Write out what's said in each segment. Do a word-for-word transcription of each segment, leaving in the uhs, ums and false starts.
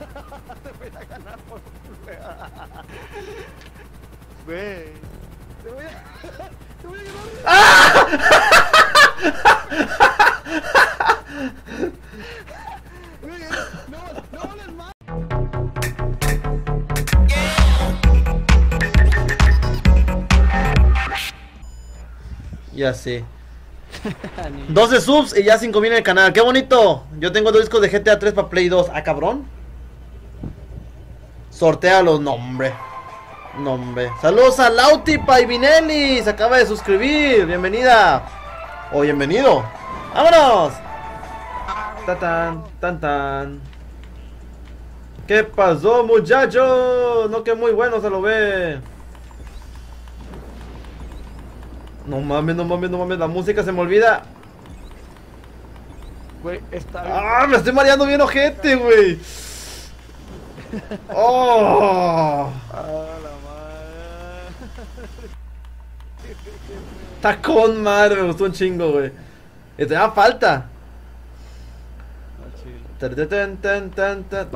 Te voy a ganar por Wey. Te voy a. Te voy a ganar. ¡Ah! No, no les más. Ya sé. doce subs y ya cinco mil en el canal. ¡Qué bonito! Yo tengo dos discos de G T A tres para Play dos. ¿Ah, cabrón? Sortéalos, no, hombre. No, hombre. Saludos a Lautipa y Vinelli. Se acaba de suscribir. Bienvenida. O oh, bienvenido. ¡Vámonos! Tan, tan, tan. ¿Qué pasó, muchachos? No, que muy bueno se lo ve. No mames, no mames, no mames, la música se me olvida. Güey, está bien. ¡Ah! Me estoy mareando bien ojete, güey. ¡Oh! ¡Ah, la madre! Está con madre, me gustó un chingo, güey. Y te da falta. No,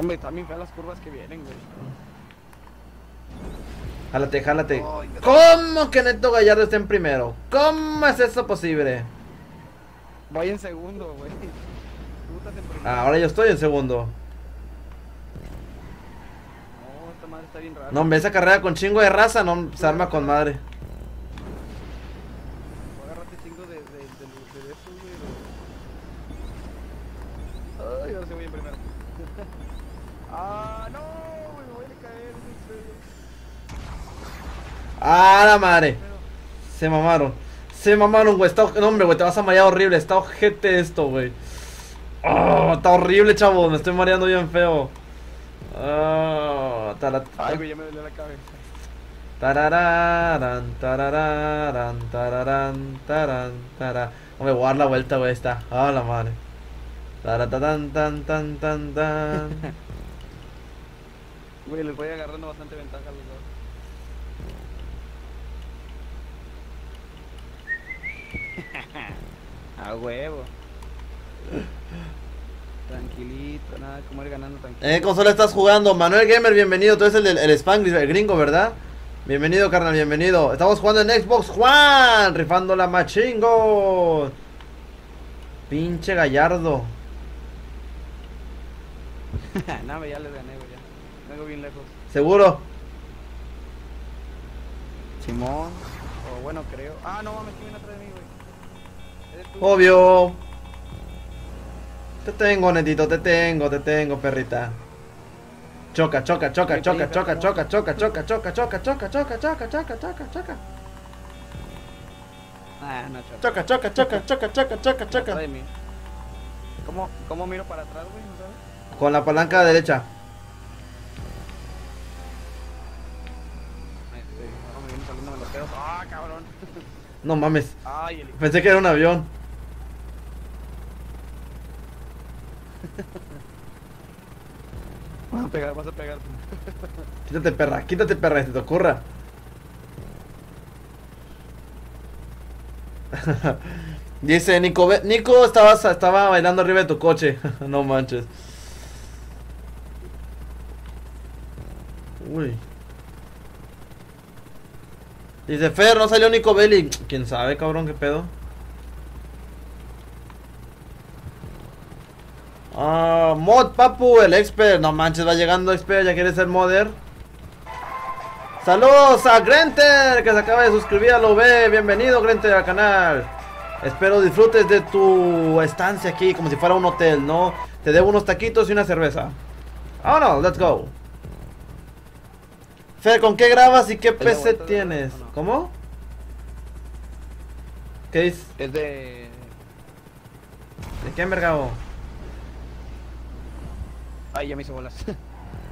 hombre, están bien feas las curvas que vienen, güey. Jálate, jálate. Oh, ¿cómo que Neto Gallardo está en primero? ¿Cómo es eso posible? Voy en segundo, güey. Ah, ahora yo estoy en segundo. No, esta madre está bien rara. No, hombre, esa carrera con chingo de raza no se arma con madre. Agárrate chingo de de de de eso, güey. Ay, ahora sí voy en primero. Ah, no, güey, me voy a caer. ¡Ah, la madre! Se mamaron. Se mamaron, güey. Está... No, hombre, güey, te vas a marear horrible. Está ojete esto, güey. Oh, está horrible, chavos. Me estoy mareando bien feo. Oh, tarat... Ay, güey, ya me duele la cabeza. Tarararán, tarararán, tararán, tararán, tararán. No me voy a dar la vuelta, güey. Está. ¡Ah, oh, la madre! Taratarán, tan, tan, tan, tan. Güey, les voy agarrando bastante ventaja a los dos. A huevo. Tranquilito, nada, como ir ganando tranquilo. ¿En qué consola estás jugando? Manuel Gamer, bienvenido. Tú eres el, el, el Spanglish, el gringo, ¿verdad? Bienvenido, carnal, bienvenido. Estamos jugando en Xbox, Juan. Rifando la machingo. Pinche Gallardo. Nada, ya les gané, güey, ya. Vengo bien lejos. ¿Seguro? Simón. O bueno, creo. Ah, no, mames, que viene atrás de mí, güey. Obvio. Te tengo, Netito, te tengo, te tengo, perrita. Choca, choca, choca, choca, choca, choca, choca, choca, choca, choca, choca, choca, choca, choca, choca, choca. Ah, no choca. Choca, choca, choca, choca, choca, choca, choca. ¿Cómo, cómo miro para atrás, güey? ¿No sabes? Con la palanca derecha. Ah, cabrón. No mames. Ay, el... Pensé que era un avión. Vas a pegar, vas a pegar. Quítate, perra, quítate, perra, que te ocurra. Dice Nico, Be Nico estaba, estaba bailando arriba de tu coche. No manches. Uy. Dice Fer, no salió Nico Belli. ¿Quién sabe, cabrón? ¿Qué pedo? Ah, mod, papu, el expert. No manches, va llegando expert, ya quiere ser modder. Saludos a Grenter, que se acaba de suscribir a lo ve. Bienvenido, Grenter, al canal. Espero disfrutes de tu estancia aquí, como si fuera un hotel, ¿no? Te debo unos taquitos y una cerveza. Oh no, let's go. Fer, ¿con qué grabas y qué P C tienes? No, no. ¿Cómo? ¿Qué es? Es de... ¿De qué mergado? Ay, ya me hizo bolas.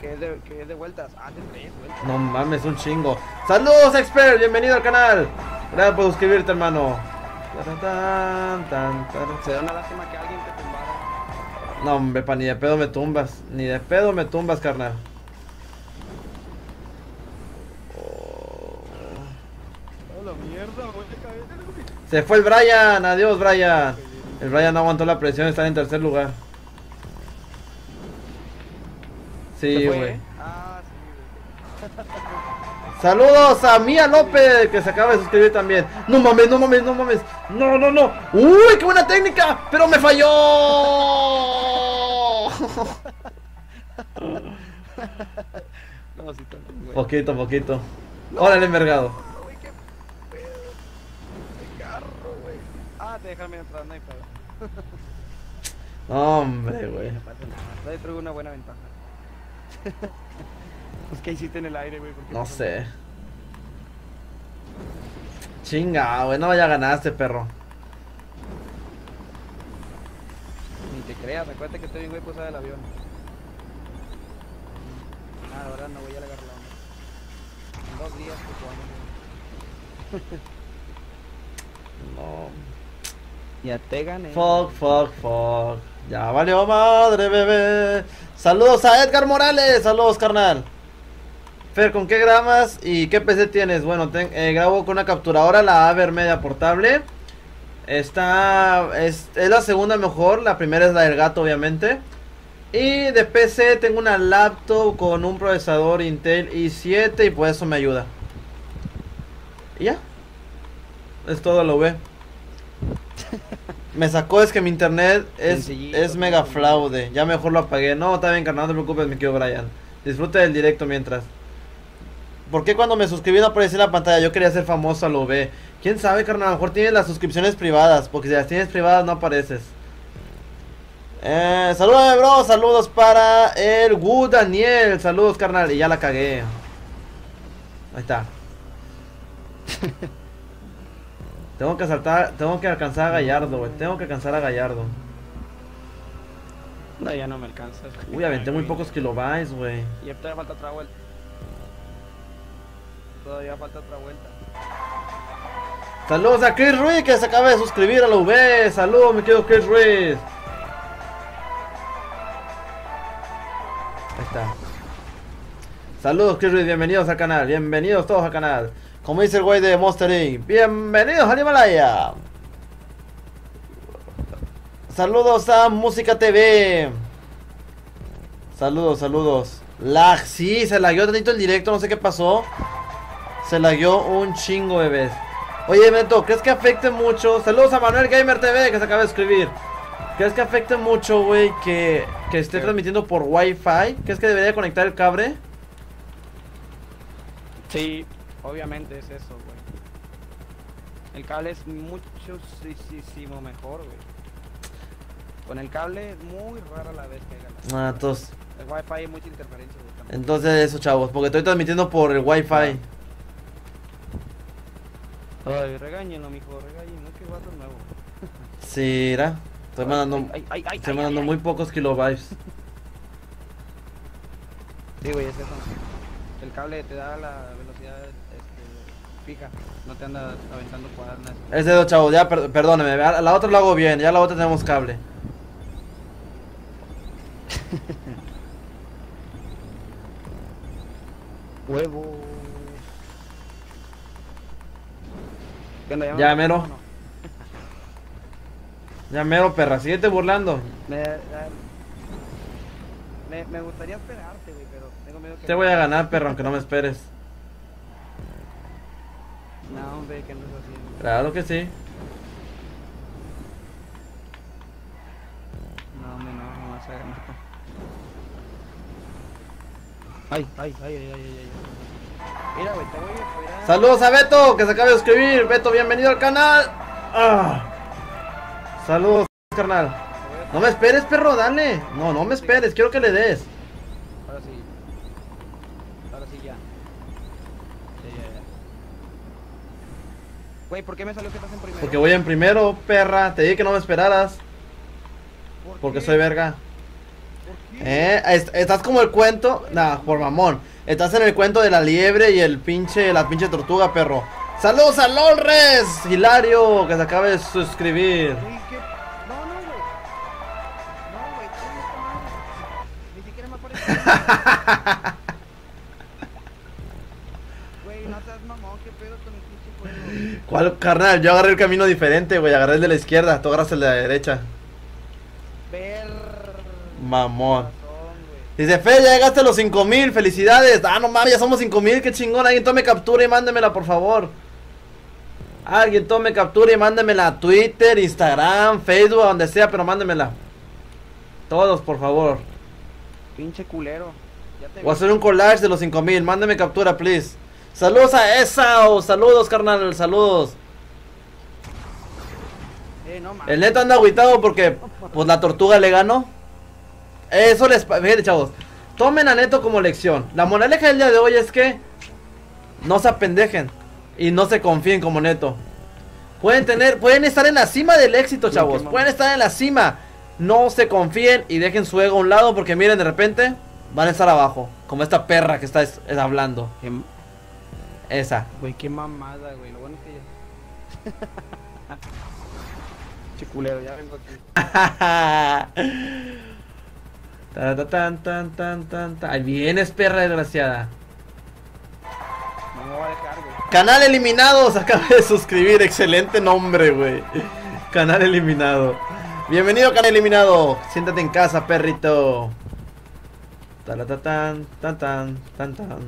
¿Qué es de, qué es de vueltas? Ah, de tres vueltas. No mames, un chingo. ¡Saludos, expert! Bienvenido al canal. Gracias por suscribirte, hermano. Se da una lástima que alguien te tumbara. No, hombre, pa, ni de pedo me tumbas. Ni de pedo me tumbas, carnal. Se fue el Brian, adiós Brian. El Brian no aguantó la presión, está en tercer lugar. Sí, güey. Ah, sí, güey. Saludos a Mía López, que se acaba de suscribir también. No mames, no mames, no mames. No, no, no. Uy, qué buena técnica, pero me falló. No, sí, tanto, güey. Poquito, poquito. Órale, envergado. Ah, te dejaron entrar, no hay pedo. Hombre, güey. Ahí traigo una buena ventaja. Pues que hiciste en el aire, güey. No sé. Chinga, güey, no, ya ganaste, perro. Ni te creas, acuérdate que estoy bien, güey, posada del avión. Ah, la verdad no voy a agarrar la onda. Dos días que jugamos. No. Ya te gané. Fuck, fuck, fuck. Ya valió madre, bebé. Saludos a Edgar Morales. Saludos, carnal. Fer, ¿con qué grabas y qué P C tienes? Bueno, ten, eh, grabo con una capturadora, la Avermedia portable. Esta es, es la segunda mejor. La primera es la del gato, obviamente. Y de P C tengo una laptop con un procesador Intel i siete y pues eso me ayuda. Y ya. Es todo lo ve. Me sacó, es que mi internet es, es mega flaude. Ya mejor lo apagué. No, está bien, carnal, no te preocupes, mi querido Brian. Disfruta del directo mientras. ¿Por qué cuando me suscribí no apareció en la pantalla? Yo quería ser famoso a lo B. ¿Quién sabe, carnal? A lo mejor tienes las suscripciones privadas, porque si las tienes privadas no apareces. eh, Saludos, bro. Saludos para el Wu Daniel. Saludos, carnal. Y ya la cagué. Ahí está. Tengo que saltar, tengo que alcanzar a Gallardo, güey. Tengo que alcanzar a Gallardo. No, ya no me alcanza. Uy, aventé muy pocos kilobytes, güey. Y todavía falta otra vuelta. Todavía falta otra vuelta. Saludos a Chris Ruiz, que se acaba de suscribir a la U V. Saludos, mi querido Chris Ruiz. Ahí está. Saludos, Chris Ruiz. Bienvenidos al canal. Bienvenidos todos al canal. Como dice el güey de Monstering, bienvenidos a Animalaya. Saludos a Música T V. Saludos, saludos. Lag, sí, se lagueó tantito el directo, no sé qué pasó. Se lagueó un chingo, bebés. Oye, Beto, ¿crees que afecte mucho? Saludos a Manuel Gamer T V, que se acaba de escribir. ¿Crees que afecte mucho, güey, que, que esté transmitiendo por Wi-Fi? ¿Crees que debería conectar el cable? Sí. Obviamente es eso, güey. El cable es muchísimo mejor, güey. Con el cable es muy rara la vez que ganas. Ah, entonces. El wifi hay mucha interferencia, güey. Entonces eso, chavos, porque estoy transmitiendo por el wifi. Ay, regáñenlo, mijo, regáñenlo, que vato nuevo. Sí, era. Estoy mandando, ay, ay, ay, estoy ay, mandando ay, muy ay. pocos kilobytes. Sí, güey, es eso. El cable te da la velocidad este, fija, no te anda aventando cuadernas. Es dedo, chavo, ya per perdóneme, a la otra lo hago bien, ya a la otra tenemos cable. Huevo. Onda, ya mero. No? Ya mero, perra, síguete burlando. Me, me, me gustaría esperarte, güey, pero... Te voy a ganar, perro, aunque no me esperes. No, hombre, que no es así. Claro que sí. No, hombre, no, no vas a ganar. Ay, ay, ay, ay, ay, ay. Mira, güey, te voy a esperar. Saludos a Beto, que se acaba de suscribir. Beto, bienvenido al canal. Ah. Saludos, carnal. No me esperes, perro, dale. No, no me esperes, quiero que le des. Ahora sí. Güey, ¿por qué me salió que estás en primero? Porque voy en primero, perra. Te dije que no me esperaras. ¿Por Porque qué? Soy verga. ¿Por qué? Eh, est estás como el cuento. Nah, por mamón. Estás en el cuento de la liebre y el pinche, la pinche tortuga, perro. Saludos a Lorres, Hilario, que se acaba de suscribir. Uy, ¿qué? No, no, güey. No, güey, ni siquiera me aparece. ¿Cuál, carnal? Yo agarré el camino diferente, güey. Agarré el de la izquierda, tú agarras el de la derecha. Ver... Mamón. Razón, Dice, Fe, ya llegaste a los cinco mil, felicidades. Ah, no mames, ya somos cinco mil, qué chingón. Alguien tome captura y mándemela, por favor. Alguien tome captura y mándemela a Twitter, Instagram, Facebook, donde sea, pero mándemela. Todos, por favor. Pinche culero. Ya te voy a hacer un collage de los cinco mil, mándeme captura, please. Saludos a Esao, saludos, carnal, saludos. Eh, no, el Neto anda agüitado porque pues la tortuga le ganó. Eso les... Fíjate, chavos, tomen a Neto como lección. La moraleja del día de hoy es que no se apendejen y no se confíen como Neto. Pueden tener, pueden estar en la cima del éxito, chavos. Pueden estar en la cima. No se confíen y dejen su ego a un lado, porque miren, de repente van a estar abajo, como esta perra que está es, es hablando. ¿Qué? Esa. Güey, qué mamada, güey. Lo bueno es que yo... Chiculero, ya vengo aquí. Tan, tan, tan, tan, tan, tan. Ahí vienes, perra desgraciada. No me voy a dejar, güey. Canal Eliminados, acaba de suscribir. Excelente nombre, güey. Canal Eliminado. Bienvenido, Canal Eliminado. Siéntate en casa, perrito. Tan, tan, tan, tan, tan, tan.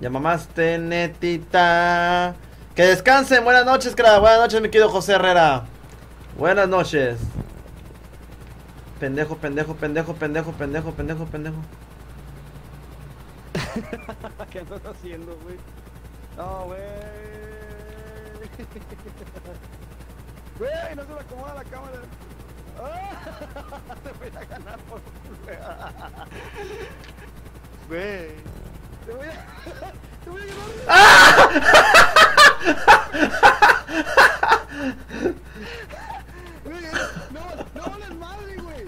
Ya mamaste, Netita. Que descansen. Buenas noches, cra. Buenas noches, mi querido José Herrera. Buenas noches. Pendejo, pendejo, pendejo, pendejo, pendejo, pendejo, pendejo. ¿Qué andas haciendo, güey? No, güey. Güey, no se me acomoda la cámara. Te voy a ganar por güey. Te voy a... Te voy a ganar. ¡Ah! No, no vales madre, güey.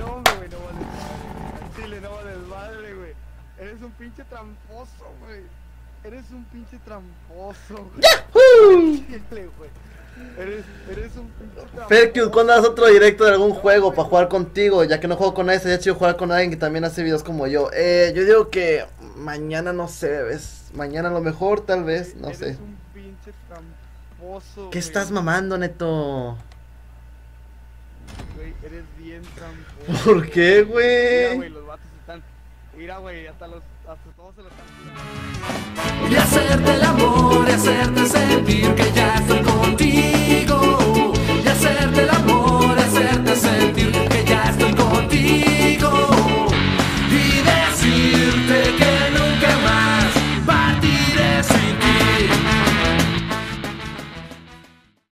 No, güey, no vales madre. Chile, no vales madre, güey. Eres un pinche tramposo, güey. Eres un pinche tramposo, güey. ¡Yahoo! Chile, güey. Eres, eres un pinche tramposo. Ferkius, ¿cuándo haces otro directo de algún no, juego wey. Para jugar contigo? Ya que no juego con nadie, sería chido jugar con alguien que también hace videos como yo. Eh, yo digo que mañana no sé, es mañana a lo mejor, tal vez, no eres sé. Eres un pinche tramposo. ¿Qué wey. Estás mamando, Neto? Güey, eres bien tramposo. ¿Por qué, güey? Mira, güey, los vatos están... Mira, güey, hasta los... hasta todos se los están... Y hacerte el amor, y hacerte sentir que ya estoy con...